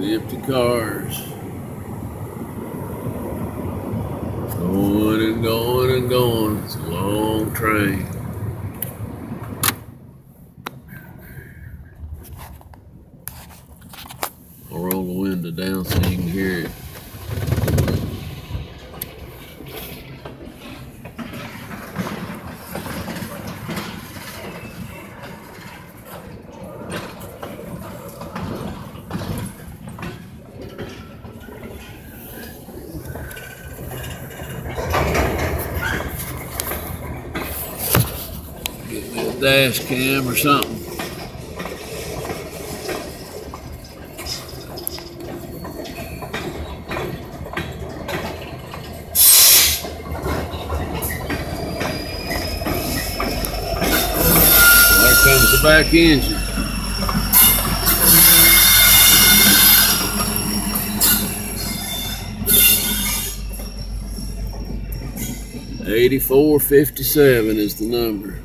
the empty cars. Going and going and going. It's a long train. I'll roll the window down so you can hear it. Dash cam or something. There comes the back engine. $84.57 is the number.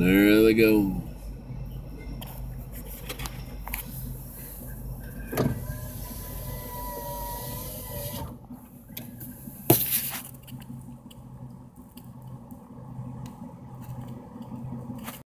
There they go.